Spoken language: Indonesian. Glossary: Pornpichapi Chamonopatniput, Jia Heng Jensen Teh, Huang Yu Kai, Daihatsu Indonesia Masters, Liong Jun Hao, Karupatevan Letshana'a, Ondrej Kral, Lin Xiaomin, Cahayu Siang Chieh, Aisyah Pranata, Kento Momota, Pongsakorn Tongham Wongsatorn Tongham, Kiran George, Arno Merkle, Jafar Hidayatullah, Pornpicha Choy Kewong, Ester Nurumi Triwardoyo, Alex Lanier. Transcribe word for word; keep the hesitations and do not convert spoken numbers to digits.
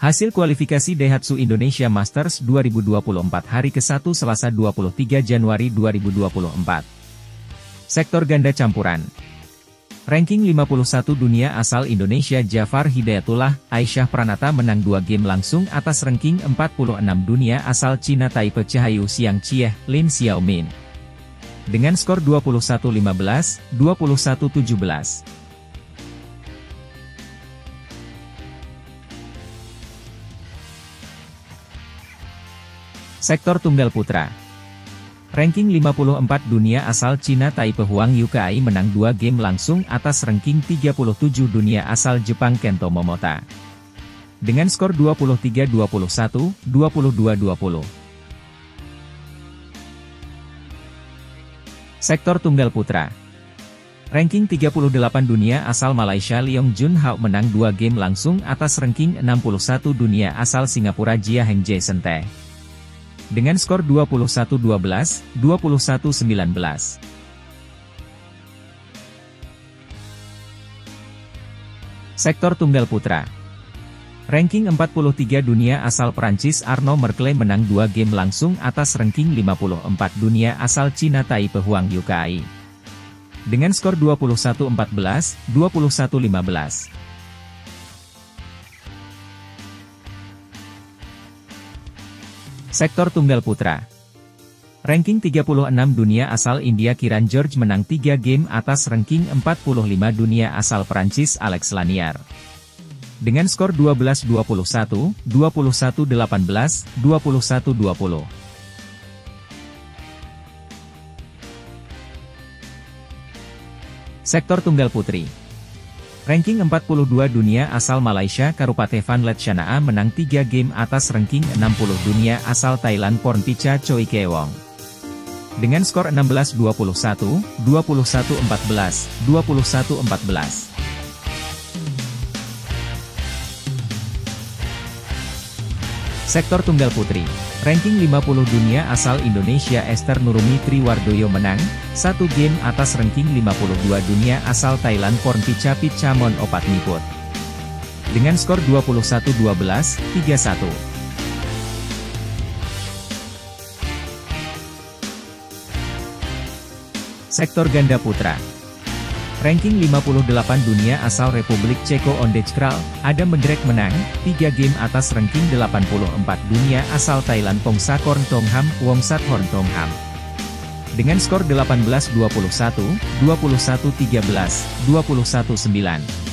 Hasil kualifikasi Daihatsu Indonesia Masters dua ribu dua puluh empat hari ke satu Selasa dua puluh tiga Januari dua ribu dua puluh empat. Sektor ganda campuran. Ranking lima puluh satu dunia asal Indonesia Jafar Hidayatullah, Aisyah Pranata menang dua game langsung atas ranking empat puluh enam dunia asal Cina Taipei Cahayu Siang Chieh, Lin Xiaomin, dengan skor dua puluh satu lima belas, dua puluh satu tujuh belas. Sektor tunggal putra. Ranking lima puluh empat dunia asal Cina Taipei Huang Yu Kai menang dua game langsung atas ranking tiga puluh tujuh dunia asal Jepang Kento Momota, dengan skor dua puluh tiga dua puluh satu, dua puluh dua dua puluh. Sektor tunggal putra. Ranking tiga puluh delapan dunia asal Malaysia Liong Jun Hao menang dua game langsung atas ranking enam puluh satu dunia asal Singapura Jia Heng Jensen Teh, dengan skor dua puluh satu dua belas, dua puluh satu sembilan belas. Sektor tunggal putra. Ranking empat puluh tiga dunia asal Prancis Arno Merkle menang dua game langsung atas ranking lima puluh empat dunia asal Cina Taipei Huang Yu Kai, dengan skor dua puluh satu empat belas, dua puluh satu lima belas. Sektor tunggal putra. Ranking tiga puluh enam dunia asal India Kiran George menang tiga game atas ranking empat puluh lima dunia asal Perancis Alex Lanier, dengan skor dua belas dua puluh satu, dua puluh satu delapan belas, dua puluh satu dua puluh. Sektor tunggal putri. Ranking empat puluh dua dunia asal Malaysia Karupatevan Letshana'a menang tiga game atas ranking enam puluh dunia asal Thailand Pornpicha Choy Kewong, dengan skor enam belas dua puluh satu, dua puluh satu empat belas, dua puluh satu empat belas. Sektor tunggal putri. Ranking lima puluh dunia asal Indonesia Ester Nurumi Triwardoyo menang satu game atas ranking lima puluh dua dunia asal Thailand Pornpichapi Chamonopatniput, dengan skor dua puluh satu dua belas, tiga satu. Sektor ganda putra. Ranking lima puluh delapan dunia asal Republik Ceko Ondrej Kral, Ondrej menang tiga game atas ranking delapan puluh empat dunia asal Thailand Pongsakorn Tongham Wongsatorn Tongham, dengan skor delapan belas dua puluh satu, dua puluh satu tiga belas, dua puluh satu sembilan.